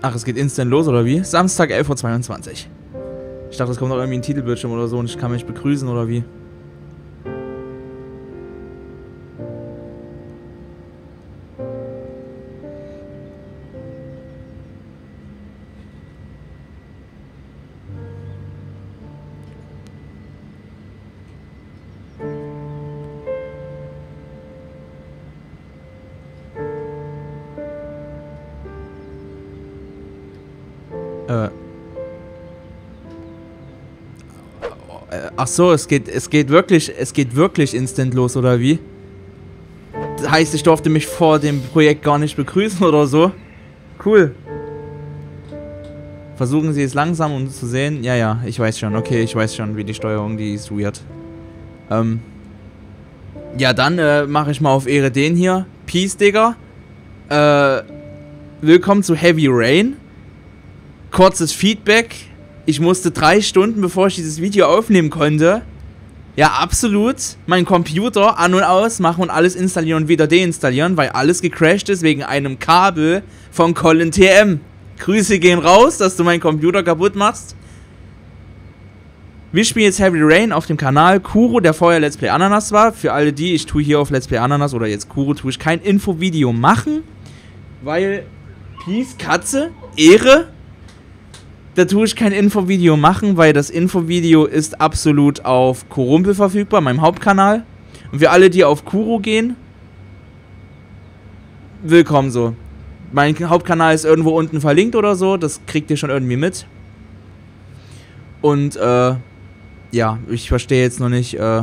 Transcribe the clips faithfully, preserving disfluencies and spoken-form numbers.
Ach, es geht instant los, oder wie? Samstag, elf Uhr zweiundzwanzig. Ich dachte, es kommt noch irgendwie ein Titelbildschirm oder so und ich kann mich begrüßen, oder wie? Ach so, es geht, es geht wirklich, es geht wirklich instant los, oder wie? Das heißt, ich durfte mich vor dem Projekt gar nicht begrüßen oder so. Cool. Versuchen Sie es langsam, um zu sehen. Ja, ja, ich weiß schon. Okay, ich weiß schon, wie die Steuerung, die ist weird. Ähm. Ja, dann äh, mache ich mal auf Ehre den hier. Peace, Digga. Äh, willkommen zu Heavy Rain. Kurzes Feedback. Ich musste drei Stunden, bevor ich dieses Video aufnehmen konnte, ja absolut, meinen Computer an- und ausmachen und alles installieren und wieder deinstallieren, weil alles gecrashed ist wegen einem Kabel von Colin T M. Grüße gehen raus, dass du meinen Computer kaputt machst. Wir spielen jetzt Heavy Rain auf dem Kanal Kuru, der vorher Let's Play Ananas war. Für alle die, ich tue hier auf Let's Play Ananas oder jetzt Kuru, tue ich kein Infovideo machen, weil Peace, Katze, Ehre... Da tue ich kein Infovideo machen, weil das Infovideo ist absolut auf Kurumpel verfügbar, meinem Hauptkanal. Und für alle, die auf Kuru gehen, willkommen so. Mein Hauptkanal ist irgendwo unten verlinkt oder so, das kriegt ihr schon irgendwie mit. Und, äh, ja, ich verstehe jetzt noch nicht, äh,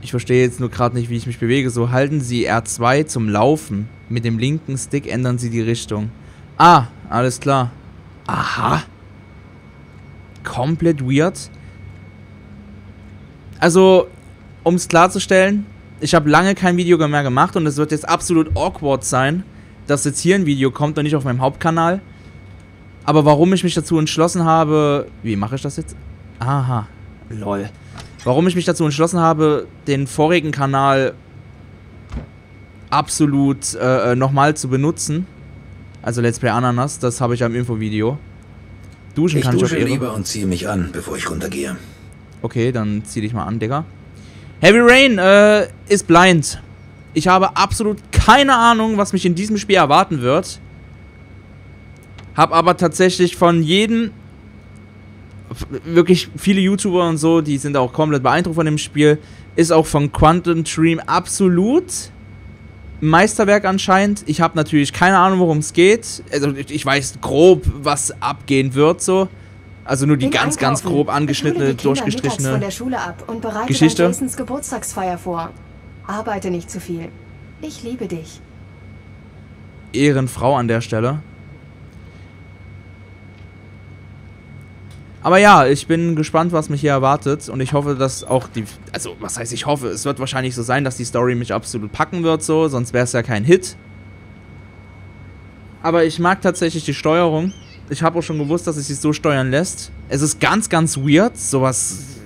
ich verstehe jetzt nur gerade nicht, wie ich mich bewege. So, halten Sie R zwei zum Laufen. Mit dem linken Stick ändern Sie die Richtung. Ah, alles klar. Aha. Komplett weird. Also, um es klarzustellen, ich habe lange kein Video mehr gemacht und es wird jetzt absolut awkward sein, dass jetzt hier ein Video kommt und nicht auf meinem Hauptkanal. Aber warum ich mich dazu entschlossen habe... Wie mache ich das jetzt? Aha. Lol. Warum ich mich dazu entschlossen habe, den vorigen Kanal absolut äh, nochmal zu benutzen... Also Let's Play Ananas, das habe ich am Infovideo. Duschen kann ich auf Ehre. Ich dusche lieber und ziehe mich an, bevor ich runtergehe. Okay, dann zieh dich mal an, Digga. Heavy Rain äh, ist blind. Ich habe absolut keine Ahnung, was mich in diesem Spiel erwarten wird. Hab aber tatsächlich von jedem... Wirklich viele YouTuber und so, die sind auch komplett beeindruckt von dem Spiel. Ist auch von Quantic Dream absolut... Meisterwerk anscheinend. Ich habe natürlich keine Ahnung, worum es geht. Also ich weiß grob, was abgehen wird so. Also nur die Bin ganz, ankaufen. ganz grob angeschnittene, durchgestrichene von der Schule ab und bereite Geschichte. Jasons Geburtstagsfeier vor. Arbeite nicht zu viel. Ich liebe dich. Ehrenfrau an der Stelle. Aber ja, ich bin gespannt, was mich hier erwartet und ich hoffe, dass auch die... Also, was heißt ich hoffe? Es wird wahrscheinlich so sein, dass die Story mich absolut packen wird, so, sonst wäre es ja kein Hit. Aber ich mag tatsächlich die Steuerung. Ich habe auch schon gewusst, dass es sich so steuern lässt. Es ist ganz, ganz weird, sowas...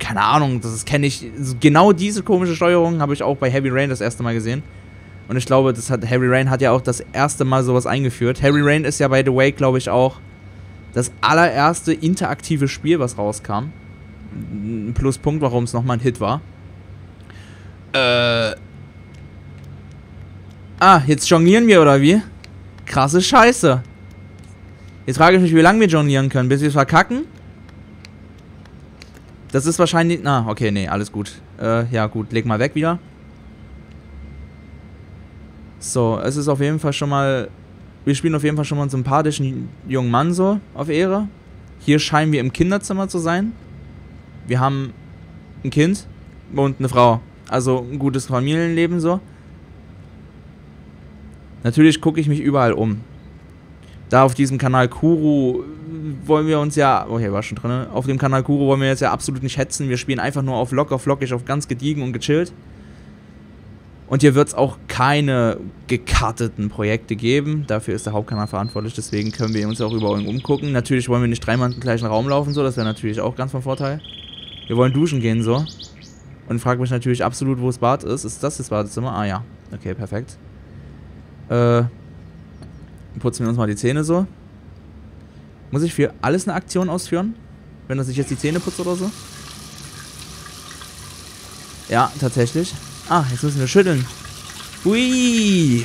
Keine Ahnung, das kenne ich... Genau diese komische Steuerung habe ich auch bei Heavy Rain das erste Mal gesehen. Und ich glaube, das hat Heavy Rain hat ja auch das erste Mal sowas eingeführt. Heavy Rain ist ja, by the way, glaube ich auch... Das allererste interaktive Spiel, was rauskam. Ein Pluspunkt, warum es nochmal ein Hit war. Äh. Ah, jetzt jonglieren wir, oder wie? Krasse Scheiße. Jetzt frage ich mich, wie lange wir jonglieren können. Bis wir es verkacken? Das ist wahrscheinlich... Na, okay, nee, alles gut. Äh, ja gut, leg mal weg wieder. So, es ist auf jeden Fall schon mal... Wir spielen auf jeden Fall schon mal einen sympathischen jungen Mann so, auf Ehre. Hier scheinen wir im Kinderzimmer zu sein. Wir haben ein Kind und eine Frau. Also ein gutes Familienleben so. Natürlich gucke ich mich überall um. Da auf diesem Kanal Kuru wollen wir uns ja... Oh, hier war schon drin. Auf dem Kanal Kuru wollen wir jetzt ja absolut nicht hetzen. Wir spielen einfach nur auf locker, flockig, auf ganz gediegen und gechillt. Und hier wird es auch keine gekarteten Projekte geben. Dafür ist der Hauptkanal verantwortlich, deswegen können wir uns auch überall umgucken. Natürlich wollen wir nicht dreimal in den gleichen Raum laufen, so, das wäre natürlich auch ganz von Vorteil. Wir wollen duschen gehen, so. Und frage mich natürlich absolut, wo das Bad ist. Ist das das Badezimmer? Ah ja, okay, perfekt. Äh, putzen wir uns mal die Zähne so. Muss ich für alles eine Aktion ausführen? Wenn das nicht jetzt die Zähne putzt oder so? Ja, tatsächlich. Ah, jetzt müssen wir schütteln. Ui!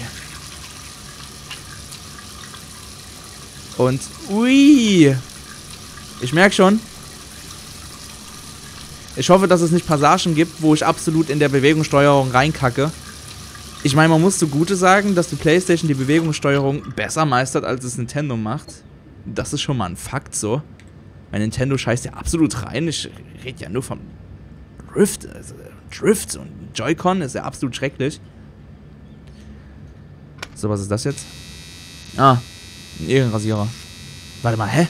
Und ui! Ich merke schon. Ich hoffe, dass es nicht Passagen gibt, wo ich absolut in der Bewegungssteuerung reinkacke. Ich meine, man muss zugute sagen, dass die Playstation die Bewegungssteuerung besser meistert, als es Nintendo macht. Das ist schon mal ein Fakt so. Mein Nintendo scheißt ja absolut rein. Ich rede ja nur vom Drift. Also Drift und Joy-Con ist ja absolut schrecklich. So, was ist das jetzt? Ah, ein Ehrenrasierer. Warte mal, hä?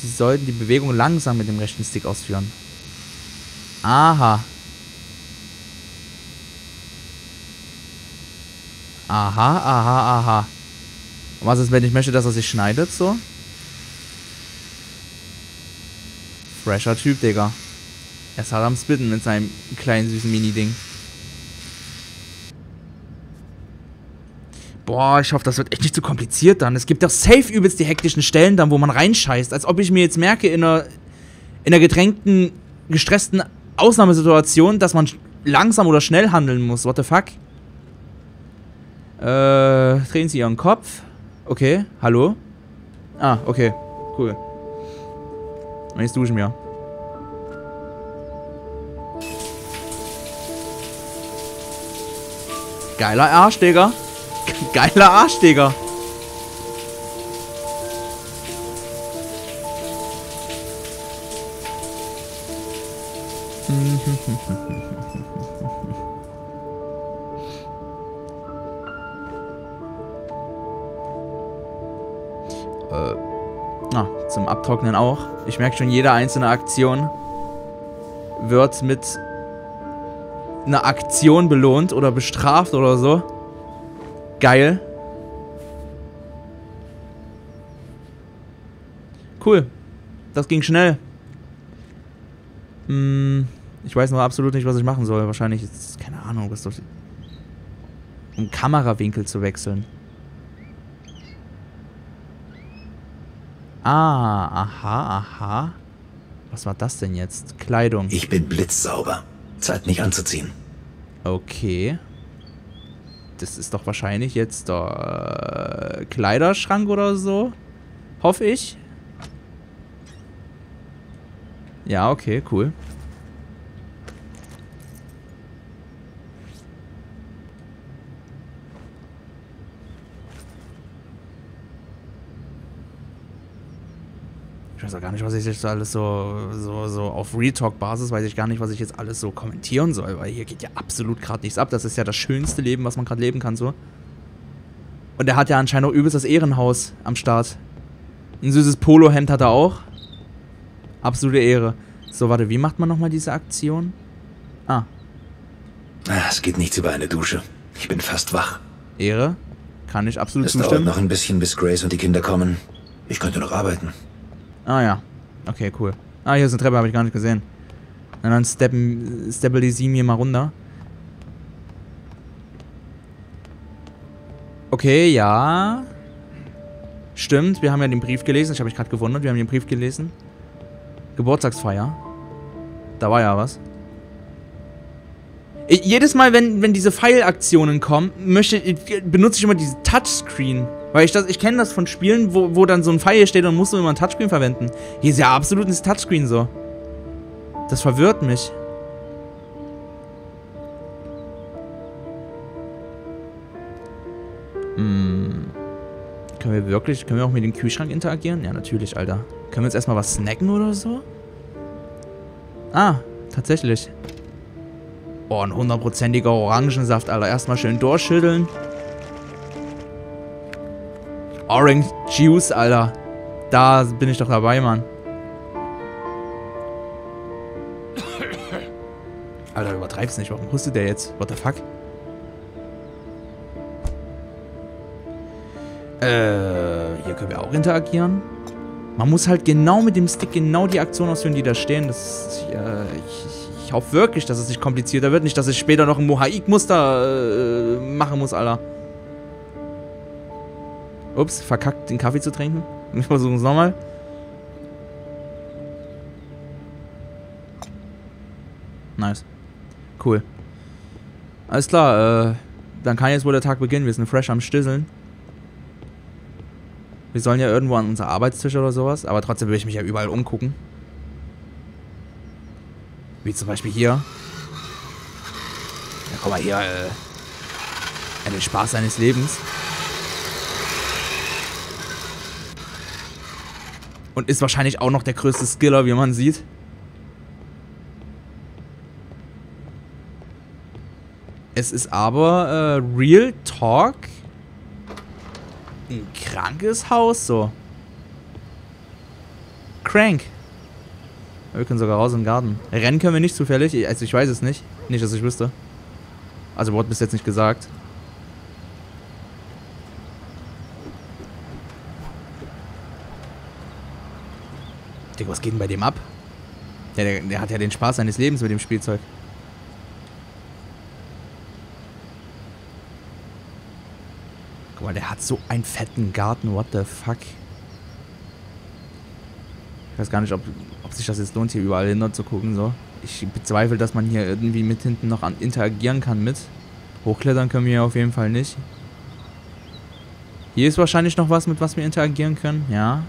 Sie sollten die Bewegung langsam mit dem rechten Stick ausführen. Aha. Aha, aha, aha. Und was ist, wenn ich möchte, dass er sich schneidet, so? Fresher Typ, Digga. Er ist hart am Spitten mit seinem kleinen, süßen Mini-Ding. Boah, ich hoffe, das wird echt nicht zu kompliziert dann. Es gibt doch safe übelst die hektischen Stellen dann, wo man reinscheißt. Als ob ich mir jetzt merke, in einer, in einer gedrängten, gestressten Ausnahmesituation, dass man langsam oder schnell handeln muss. What the fuck? Äh, drehen Sie Ihren Kopf. Okay, hallo? Ah, okay, cool. Und jetzt duschen wir. Geiler Arsch, Digga. Geiler Arsch, Digga. Äh, na, zum Abtrocknen auch. Ich merke schon, jede einzelne Aktion wird mit einer Aktion belohnt oder bestraft oder so. Geil. Cool. Das ging schnell. Hm, ich weiß noch absolut nicht, was ich machen soll. Wahrscheinlich ist es, keine Ahnung, was doch, um Kamerawinkel zu wechseln. Ah, aha, aha. Was war das denn jetzt? Kleidung. Ich bin blitzsauber. Zeit, mich anzuziehen. Okay. Das ist doch wahrscheinlich jetzt der äh, Kleiderschrank oder so. Hoffe ich. Ja, okay, cool. Ich weiß auch gar nicht, was ich jetzt alles so, so, so auf Real-Talk-Basis, weiß ich gar nicht, was ich jetzt alles so kommentieren soll, weil hier geht ja absolut gerade nichts ab. Das ist ja das schönste Leben, was man gerade leben kann, so. Und er hat ja anscheinend auch übelst das Ehrenhaus am Start. Ein süßes Polohemd hat er auch. Absolute Ehre. So, warte, wie macht man nochmal diese Aktion? Ah. Es geht nichts über eine Dusche. Ich bin fast wach. Ehre? Kann ich absolut zustimmen. Es dauert noch ein bisschen, bis Grace und die Kinder kommen. Ich könnte noch arbeiten. Ah ja, okay, cool. Ah, hier ist eine Treppe, habe ich gar nicht gesehen. Na dann steppen, stabilisieren wir mal runter. Okay, ja. Stimmt, wir haben ja den Brief gelesen. Ich habe mich gerade gewundert, wir haben den Brief gelesen. Geburtstagsfeier. Da war ja was. Ich, jedes Mal, wenn, wenn diese Pfeilaktionen kommen, möchte, benutze ich immer diese Touchscreen. Weil ich das, ich kenne das von Spielen, wo, wo dann so ein Pfeil steht und musst du immer ein Touchscreen verwenden. Hier ist ja absolut ein Touchscreen so. Das verwirrt mich. Hm. Können wir wirklich, können wir auch mit dem Kühlschrank interagieren? Ja, natürlich, Alter. Können wir jetzt erstmal was snacken oder so? Ah, tatsächlich. Oh, ein hundertprozentiger Orangensaft, Alter. Erstmal schön durchschütteln. Orange Juice, Alter. Da bin ich doch dabei, Mann. Alter, übertreib's nicht. Warum hustet der jetzt? What the fuck? Äh, hier können wir auch interagieren. Man muss halt genau mit dem Stick genau die Aktionen ausführen, die da stehen. Das, äh, ich, ich hoffe wirklich, dass es nicht komplizierter wird. Nicht, dass ich später noch ein Mosaikmuster äh, machen muss, Alter. Ups, verkackt, den Kaffee zu trinken. Wir versuchen es nochmal. Nice. Cool. Alles klar, äh, dann kann jetzt wohl der Tag beginnen. Wir sind fresh am Stisseln. Wir sollen ja irgendwo an unser Arbeitstisch oder sowas, aber trotzdem will ich mich ja überall umgucken. Wie zum Beispiel hier. Ja, guck mal hier, äh, ja, den Spaß seines Lebens. Und ist wahrscheinlich auch noch der größte Skiller, wie man sieht. Es ist aber, äh, Real Talk, ein krankes Haus, so. Crank. Wir können sogar raus in den Garten. Rennen können wir nicht zufällig, also ich weiß es nicht. Nicht, dass ich wüsste. Also wurde bis jetzt nicht gesagt. Digga, was geht denn bei dem ab? Der, der, der hat ja den Spaß seines Lebens mit dem Spielzeug. Guck mal, der hat so einen fetten Garten, what the fuck? Ich weiß gar nicht, ob, ob sich das jetzt lohnt, hier überall hin zu gucken, so. Ich bezweifle, dass man hier irgendwie mit hinten noch an, interagieren kann mit. Hochklettern können wir auf jeden Fall nicht. Hier ist wahrscheinlich noch was, mit was wir interagieren können, ja.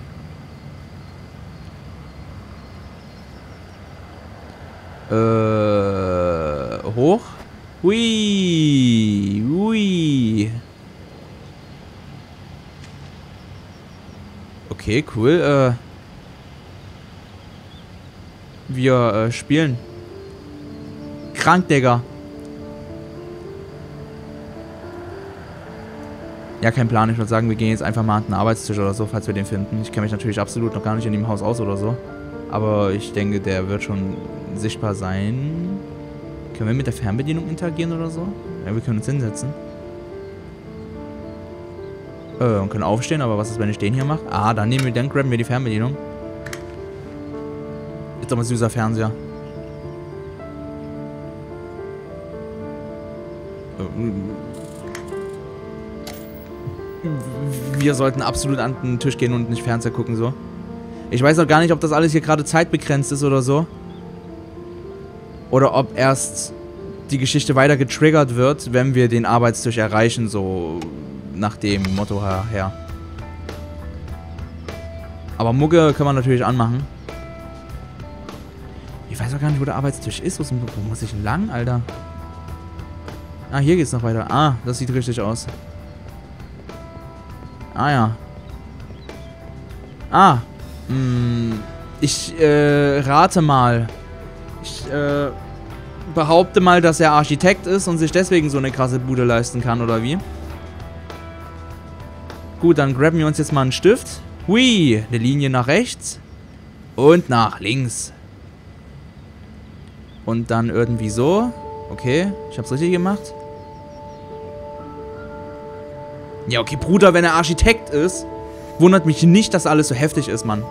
Äh, hoch. Hui. Hui. Okay, cool. Äh, wir äh, spielen. Krank, Digga. Ja, kein Plan. Ich würde sagen, wir gehen jetzt einfach mal an den Arbeitstisch oder so, falls wir den finden. Ich kenne mich natürlich absolut noch gar nicht in dem Haus aus oder so. Aber ich denke, der wird schon sichtbar sein. Können wir mit der Fernbedienung interagieren oder so? Ja, wir können uns hinsetzen. Äh, und können aufstehen, aber was ist, wenn ich den hier mache? Ah, dann nehmen wir, dann grabben wir die Fernbedienung. Ist doch mal süßer Fernseher. Wir sollten absolut an den Tisch gehen und nicht Fernseher gucken, so. Ich weiß auch gar nicht, ob das alles hier gerade zeitbegrenzt ist oder so. Oder ob erst die Geschichte weiter getriggert wird, wenn wir den Arbeitstisch erreichen, so nach dem Motto her. Aber Mucke kann man natürlich anmachen. Ich weiß auch gar nicht, wo der Arbeitstisch ist. Wo muss ich denn lang, Alter? Ah, hier geht's noch weiter. Ah, das sieht richtig aus. Ah, ja. Ah. Ich äh, rate mal. Ich äh, behaupte mal, dass er Architekt ist und sich deswegen so eine krasse Bude leisten kann, oder wie? Gut, dann grabben wir uns jetzt mal einen Stift. Hui, eine Linie nach rechts. Und nach links. Und dann irgendwie so. Okay, ich hab's richtig gemacht. Ja, okay, Bruder, wenn er Architekt ist... Wundert mich nicht, dass alles so heftig ist, Mann.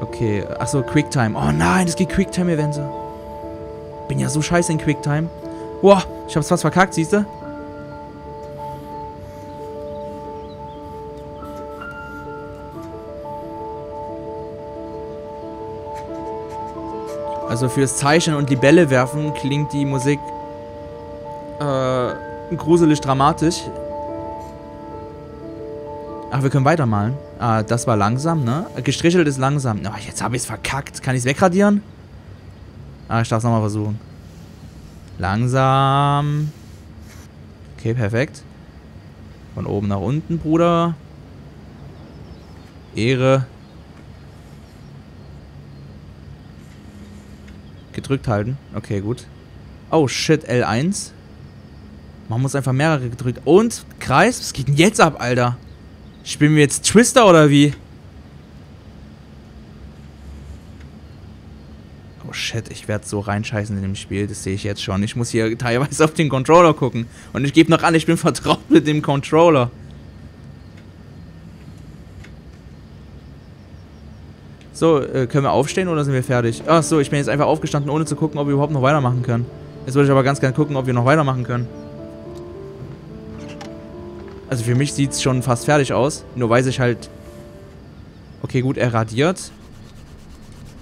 Okay, achso, Quicktime. Oh nein, es geht Quicktime-Events. Bin ja so scheiße in Quicktime. Boah, ich hab's fast verkackt, siehst du? Also fürs Zeichnen und Libelle werfen klingt die Musik äh, gruselig dramatisch. Ach, wir können weitermalen. Ah, das war langsam, ne? Gestrichelt ist langsam. Oh, jetzt habe ich es verkackt. Kann ich es wegradieren? Ah, ich darf es nochmal versuchen. Langsam. Okay, perfekt. Von oben nach unten, Bruder. Ehre. Gedrückt halten. Okay, gut. Oh, shit, L eins. Man muss einfach mehrere gedrückt. Und Kreis? Was geht denn jetzt ab, Alter? Spielen wir jetzt Twister oder wie? Oh shit, ich werde so reinscheißen in dem Spiel, das sehe ich jetzt schon. Ich muss hier teilweise auf den Controller gucken. Und ich gebe noch an, ich bin vertraut mit dem Controller. So, äh, können wir aufstehen oder sind wir fertig? Ach so, ich bin jetzt einfach aufgestanden, ohne zu gucken, ob wir überhaupt noch weitermachen können. Jetzt würde ich aber ganz gerne gucken, ob wir noch weitermachen können. Also für mich sieht es schon fast fertig aus. Nur weiß ich halt... Okay, gut, er radiert.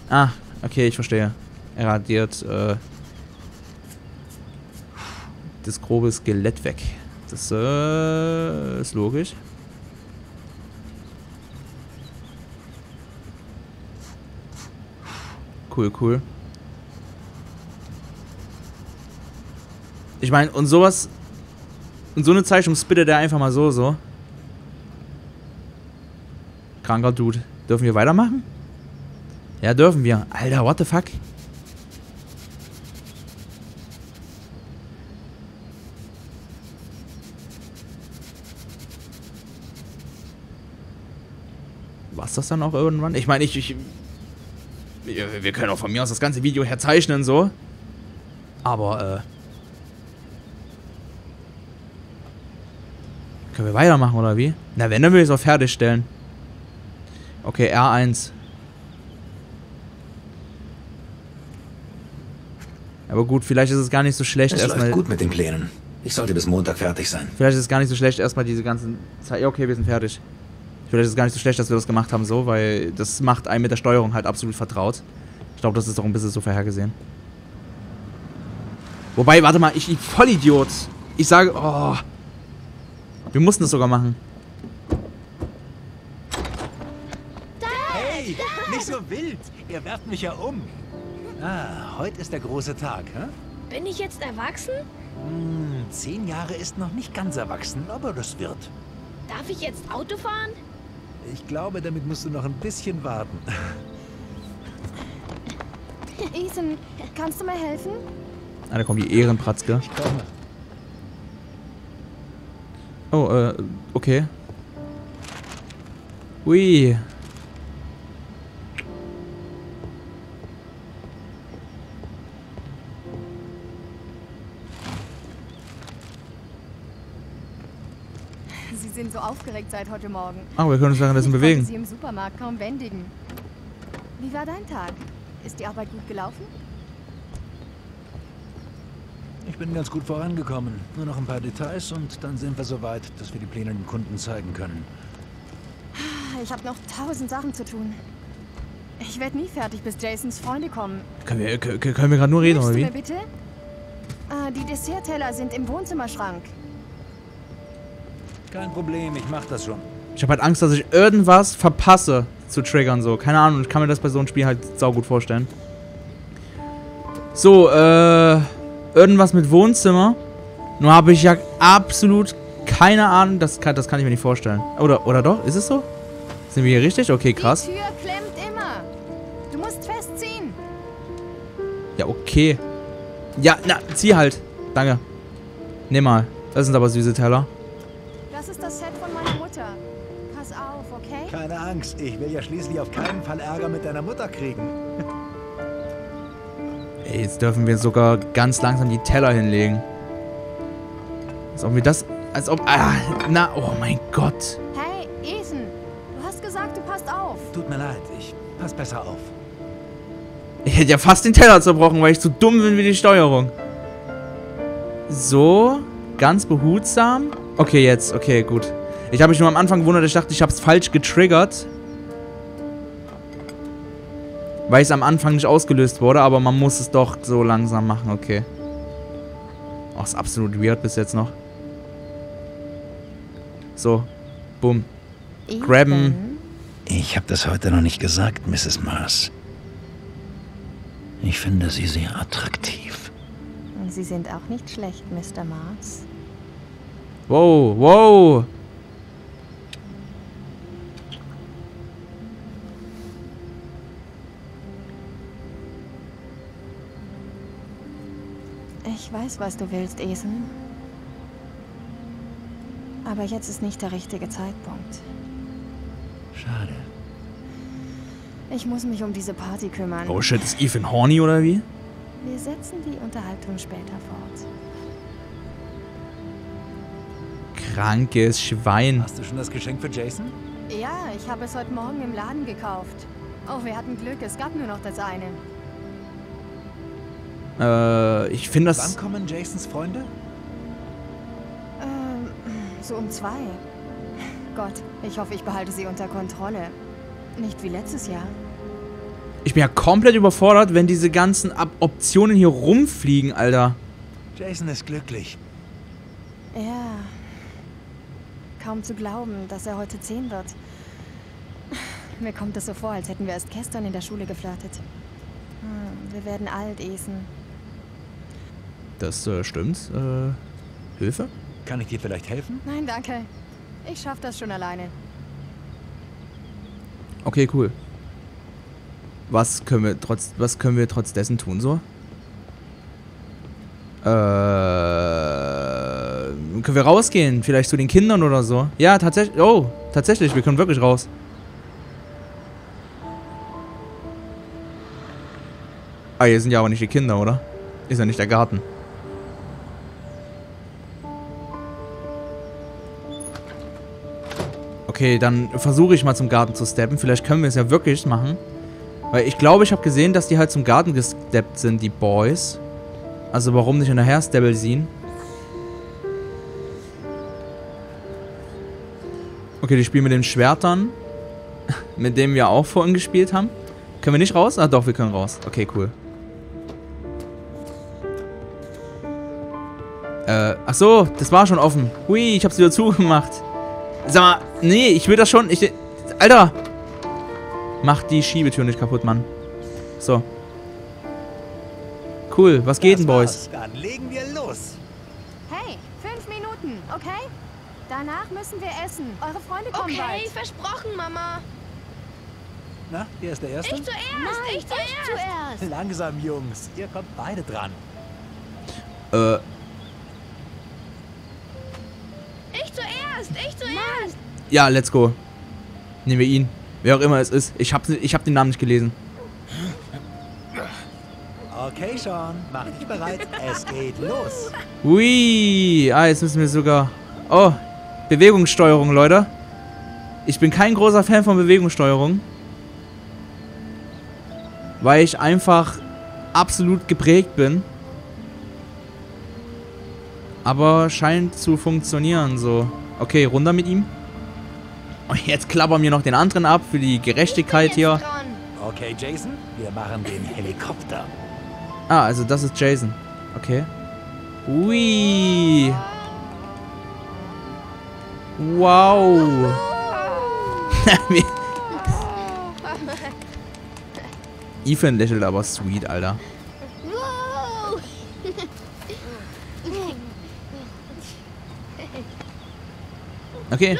Ah, okay, ich verstehe. Er radiert äh, das grobe Skelett weg. Das äh, ist logisch. Cool, cool. Ich meine, und sowas... Und so eine Zeichnung spittet er einfach mal so, so. Kranker Dude. Dürfen wir weitermachen? Ja, dürfen wir. Alter, what the fuck? War's das dann auch irgendwann? Ich meine, ich, ich... Wir können auch von mir aus das ganze Video herzeichnen, so. Aber, äh... Können wir weitermachen, oder wie? Na, wenn, dann will ich es auch fertigstellen. Okay, R eins. Aber gut, vielleicht ist es gar nicht so schlecht erstmal... Es läuft gut mit den Plänen. Ich sollte bis Montag fertig sein. Vielleicht ist es gar nicht so schlecht erstmal diese ganzen... Ze- Ja, okay, wir sind fertig. Vielleicht ist es gar nicht so schlecht, dass wir das gemacht haben so, weil das macht einem mit der Steuerung halt absolut vertraut. Ich glaube, das ist doch ein bisschen so vorhergesehen. Wobei, warte mal, ich... ich Vollidiot! Ich sage... Oh... Wir mussten das sogar machen. Hey, nicht so wild. Ihr werft mich ja um. Ah, heute ist der große Tag, hä? Bin ich jetzt erwachsen? Hm, zehn Jahre ist noch nicht ganz erwachsen, aber das wird. Darf ich jetzt Auto fahren? Ich glaube, damit musst du noch ein bisschen warten. Ethan, kannst du mir helfen? Ah, da kommt die Ehrenpratzke. Ich komme. Oh, äh, okay. Ui. Sie sind so aufgeregt seit heute Morgen. Ah, wir können uns währenddessen bewegen. Ich konnte sie im Supermarkt kaum bändigen. Wie war dein Tag? Ist die Arbeit gut gelaufen? Ich bin ganz gut vorangekommen. Nur noch ein paar Details und dann sind wir so weit, dass wir die Pläne den Kunden zeigen können. Ich habe noch tausend Sachen zu tun. Ich werde nie fertig, bis Jasons Freunde kommen. Können wir, können wir gerade nur reden, oder wie? Bitte? Ah, die Dessertteller sind im Wohnzimmerschrank. Kein Problem, ich mach das schon. Ich habe halt Angst, dass ich irgendwas verpasse zu triggern, so. Keine Ahnung, ich kann mir das bei so einem Spiel halt saugut vorstellen. So, äh... irgendwas mit Wohnzimmer. Nur habe ich ja absolut keine Ahnung. Das kann, das kann ich mir nicht vorstellen. Oder, oder doch? Ist es so? Sind wir hier richtig? Okay, krass. Die Tür klemmt immer. Du musst festziehen. Ja, okay. Ja, na, zieh halt. Danke. Nimm mal. Das sind aber süße Teller. Das ist das Set von meiner Mutter. Pass auf, okay? Keine Angst. Ich will ja schließlich auf keinen Fall Ärger mit deiner Mutter kriegen. Jetzt dürfen wir sogar ganz langsam die Teller hinlegen. Als ob wir das... Als ob... Ah, na, oh mein Gott. Hey, Ethan. Du hast gesagt, du passt auf. Tut mir leid, ich pass besser auf. Ich hätte ja fast den Teller zerbrochen, weil ich zu dumm bin wie die Steuerung. So, ganz behutsam. Okay, jetzt. Okay, gut. Ich habe mich nur am Anfang gewundert, ich dachte, ich habe es falsch getriggert. Weil es am Anfang nicht ausgelöst wurde, aber man muss es doch so langsam machen, okay. Oh, ist absolut weird bis jetzt noch. So, bumm. Grabben. Ich habe das heute noch nicht gesagt, Misses Mars. Ich finde sie sehr attraktiv. Und Sie sind auch nicht schlecht, Mister Mars. Wow, wow. Ich weiß, was du willst, Ethan. Aber jetzt ist nicht der richtige Zeitpunkt. Schade. Ich muss mich um diese Party kümmern. Oh shit, ist Ethan horny oder wie? Wir setzen die Unterhaltung später fort. Krankes Schwein. Hast du schon das Geschenk für Jason? Ja, ich habe es heute Morgen im Laden gekauft. Oh, wir hatten Glück, es gab nur noch das eine. Äh, ich finde das... Wann kommen Jasons Freunde? Ähm, so um zwei. Gott, ich hoffe, ich behalte sie unter Kontrolle. Nicht wie letztes Jahr. Ich bin ja komplett überfordert, wenn diese ganzen Ab- Optionen hier rumfliegen, Alter. Jason ist glücklich. Ja. Kaum zu glauben, dass er heute zehn wird. Mir kommt es so vor, als hätten wir erst gestern in der Schule geflirtet. Hm, wir werden alt, Jason. Das äh, stimmt. Äh, Hilfe? Kann ich dir vielleicht helfen? Nein, danke. Ich schaff das schon alleine. Okay, cool. Was können wir trotz, was können wir trotz dessen tun, so? Äh, können wir rausgehen? Vielleicht zu den Kindern oder so? Ja, tatsächlich. Oh, tatsächlich. Wir können wirklich raus. Ah, hier sind ja aber nicht die Kinder, oder? Ist ja nicht der Garten. Okay, dann versuche ich mal zum Garten zu steppen. Vielleicht können wir es ja wirklich machen. Weil ich glaube, ich habe gesehen, dass die halt zum Garten gesteppt sind, die Boys. Also warum nicht hinterher Stable sehen? Okay, die spielen mit den Schwertern. Mit denen wir auch vorhin gespielt haben. Können wir nicht raus? Ah doch, wir können raus. Okay, cool. Äh, ach so, das war schon offen. Hui, ich hab's wieder zugemacht. Sag mal, nee, ich will das schon. Ich, Alter! Mach die Schiebetür nicht kaputt, Mann. So. Cool, was geht denn, Boys? Dann legen wir los. Hey, fünf Minuten, okay? Danach müssen wir essen. Eure Freunde kommen bald. Okay, versprochen, Mama. Na, wer ist der Erste? Ich zuerst, Nein, ich zuerst. Ich zuerst. Langsam, Jungs. Ihr kommt beide dran. Äh. Ich zuerst, ich zuerst. Mann. Ja, let's go. Nehmen wir ihn. Wer auch immer es ist. Ich hab, ich hab den Namen nicht gelesen. Okay, Sean, mach dich bereit. Es geht los. Ui. Ah, jetzt müssen wir sogar... Oh, Bewegungssteuerung, Leute. Ich bin kein großer Fan von Bewegungssteuerung. Weil ich einfach absolut geprägt bin. Aber scheint zu funktionieren, so. Okay, runter mit ihm. Und jetzt klappern wir noch den anderen ab für die Gerechtigkeit hier. Okay, Jason, wir machen den Helikopter. Ah, also das ist Jason. Okay. Ui. Wow. Ethan lächelt aber sweet, Alter. Okay.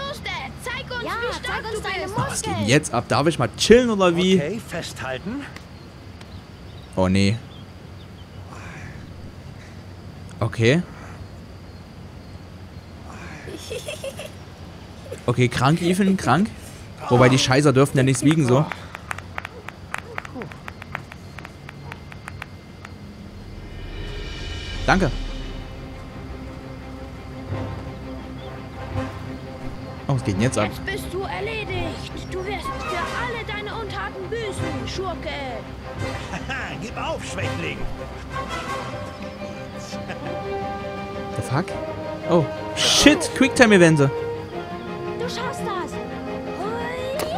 Was geht denn jetzt ab? Darf ich mal chillen oder wie? Okay, festhalten. Oh nee. Okay. Okay, krank, Ethan, krank. Wobei die Scheißer dürften ja nichts wiegen, so. Danke. Oh, was geht denn jetzt ab? Jetzt bist du erledigt. Du wirst für alle deine Untaten büßen, Schurke. Haha, gib auf, Schwächling. The fuck? Oh, shit, Quicktime-Evente. Du schaffst das. Oh,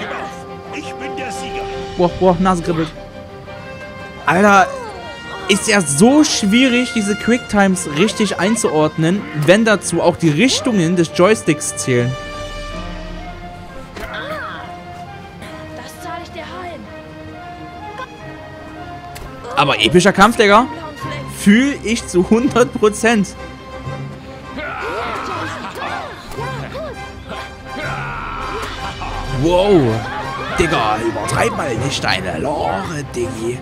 yeah. Ich bin der Sieger. Boah, boah, Nase kribbelt. Alter. Ist ja so schwierig, diese Quicktimes richtig einzuordnen, wenn dazu auch die Richtungen des Joysticks zählen. Das zahle ich dir heim. Aber epischer Kampf, Digga. Fühl ich zu hundert Prozent. Wow. Digga, übertreib mal nicht deine Lore, Diggi.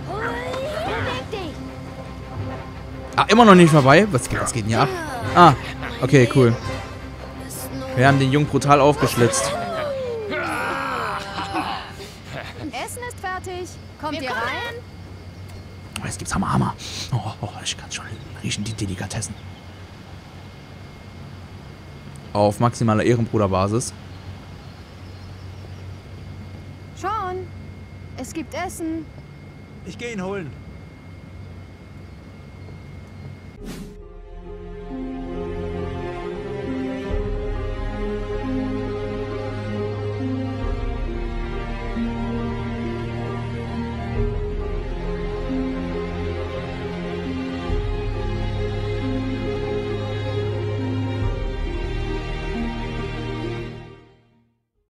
Ah, immer noch nicht vorbei. Was geht, was geht denn hier ab? Ah, okay, cool. Wir haben den Jungen brutal aufgeschlitzt. Essen ist fertig. Kommt ihr rein? Oh, jetzt gibt's Hammer, Hammer. Oh, oh, ich kann schon riechen, die Delikatessen. Auf maximaler Ehrenbruderbasis. Sean, es gibt Essen. Ich gehe ihn holen.